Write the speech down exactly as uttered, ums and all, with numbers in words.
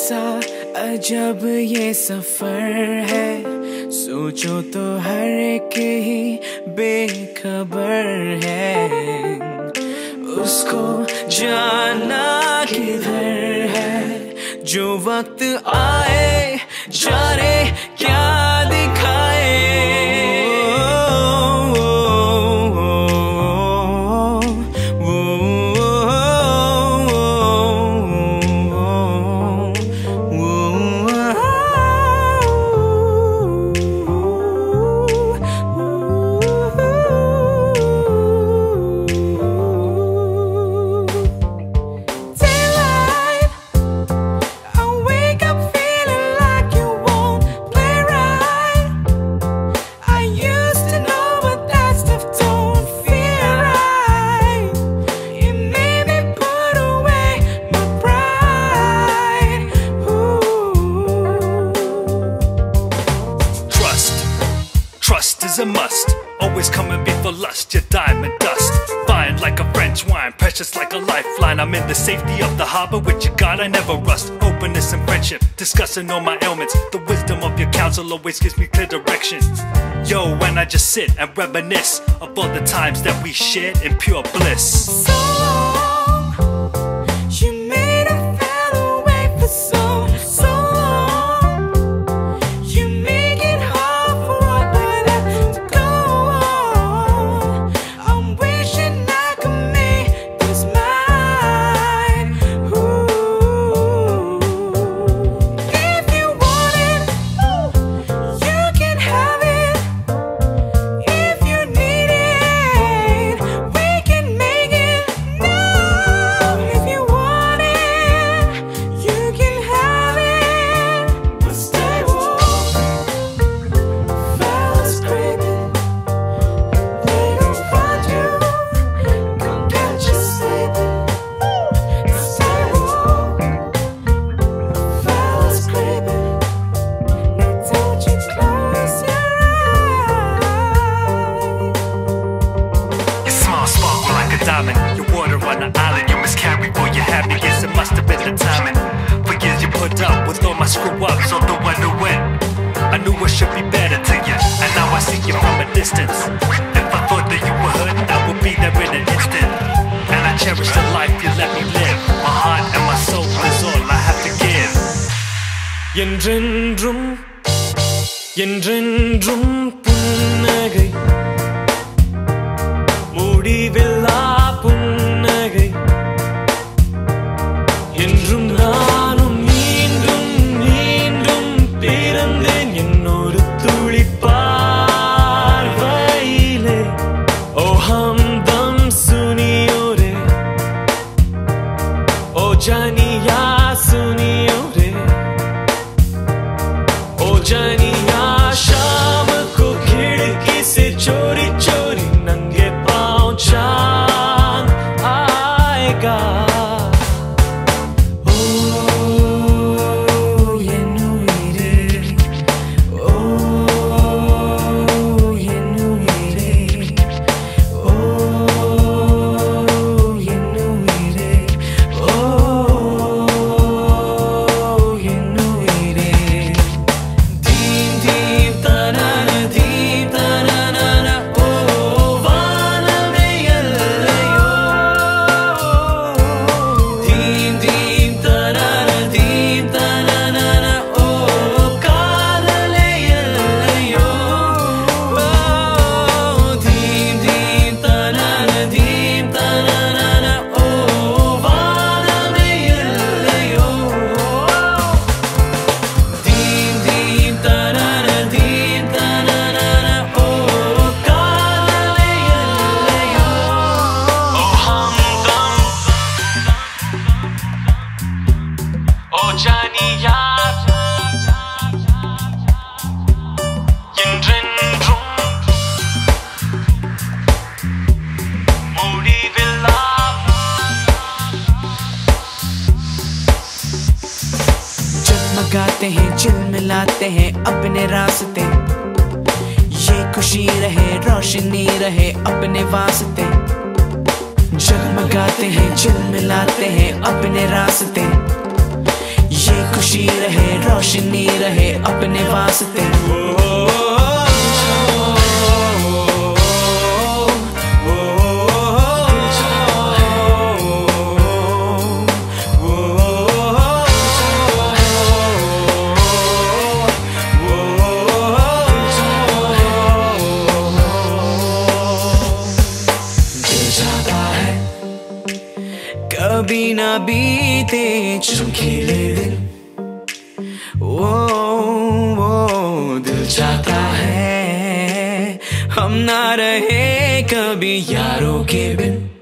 कैसा अजब ये सफर है, सोचो तो हर एक ही बेखबर है। उसको जाना किधर है, जो वक्त आए जाने क्या दिखाए। A must, always coming before lust, your diamond dust. Fine like a French wine, precious like a lifeline. I'm in the safety of the harbor with your God, I never rust. Openness and friendship, discussing all my ailments. The wisdom of your counsel always gives me clear direction. Yo, and I just sit and reminisce of all the times that we shared in pure bliss. So long, you made a fellow wait for so long. You're water on the island, you miscarry for your happiness. It must have been the timing. For years you put up with all my screw-ups, although I knew it, I knew I should be better to you. And now I see you from a distance. If I thought that you were hurt, I would be there in an instant. And I cherish the life you let me live. My heart and my soul is all I have to give. Endrendrum, Endrendrum Punnagai, Mudivilla. Janiya suniyo re, o janiya शाम को खिड़की से चोरी चोरी नंगे पाँव चाँद आएगा। ओ ये नुई रे, ओ ये नुई रे, ओ ये नुई रे, ओ गाते हैं चिल मिलाते हैं अपने रास्ते, ये खुशी रहे रोशनी रहे अपने वास्ते। जगमगाते हैं चिल मिलाते हैं अपने रास्ते, ये खुशी रहे रोशनी रहे अपने वास्ते। कभी ना बीते चमकीले दिन, वो वो दिल चाहता है हम ना रहे कभी यारों के बिन।